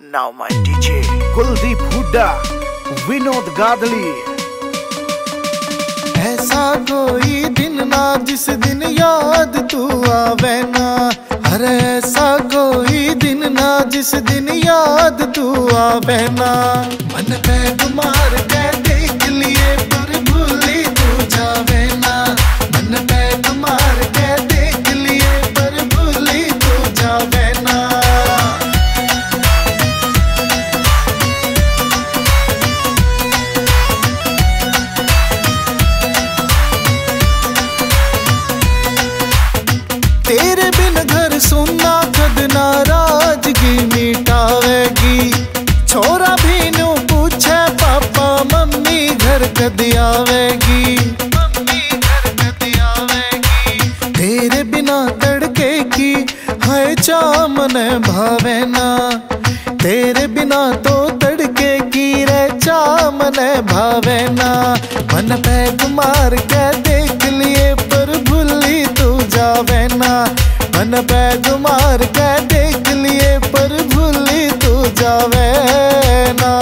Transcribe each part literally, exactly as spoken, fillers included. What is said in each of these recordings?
Now my D J Kuldeep Hooda, Vinod गादली। ऐसा कोई दिन ना जिस दिन याद तू आवे ना, हर ऐसा कोई दिन ना जिस दिन याद तू आवे ना। मन पे तुम्हार कहते के लिए पर भूली तू जावे ना, मन पे तुम्हार कहते के लिए पर भूली तू जावे ना। तेरे बिन घर सुनना कद नाराजगी मिटावेगी, छोरा भी नो पूछे पापा मम्मी घर कद आवेगी, मम्मी घर कद आवेगी। तेरे बिना तड़के की है चामन भावे ना, तेरे बिना तो तड़के की रे चामन भावे ना। मन पे गुमार के देख लिए पर भूली तू जावे ना, मन पे गुमार के देख लिए पर भूली तू जावे ना।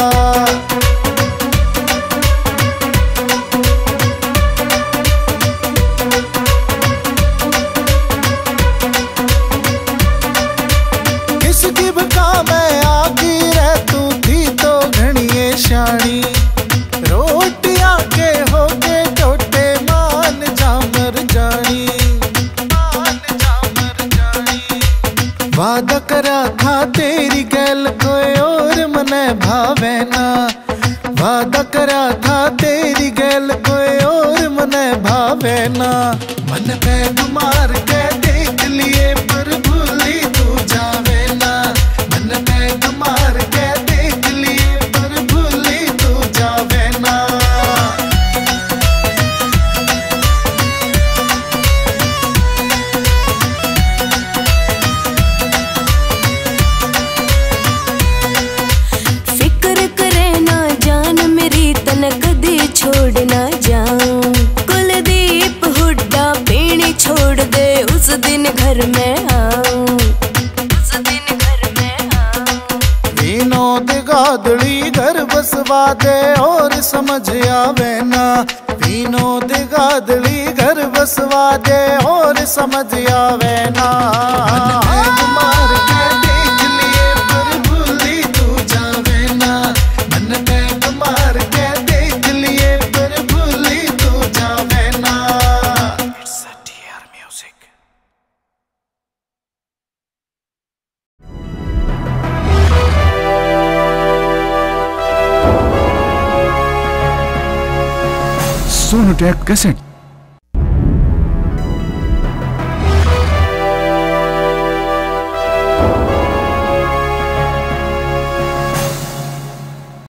किसकी बका मैं आगी रे तू थी तो घणिए शानी, रोटियां के होके टोटे मान जामर जानी। वादा करा था तेरी गैल कोई और मने भावे ना, वादा करा था तेरी गैल कोई और मने भावे ना। मन पे गुमार के देख लिए पर भूली तू जावे ना, मन पे गुमार के देख लिए पर भूली तू जावे ना। छोड़ ना जाऊं कुलदीप हुड्डा, पीनी छोड़ दे उस दिन घर में आऊं, उस दिन घर में आऊं। विनोद गादली घर बसवा दे और समझ आवे ना, विनोद गादली घर बसवा दे और समझ आवे ना। Sonotek cassette.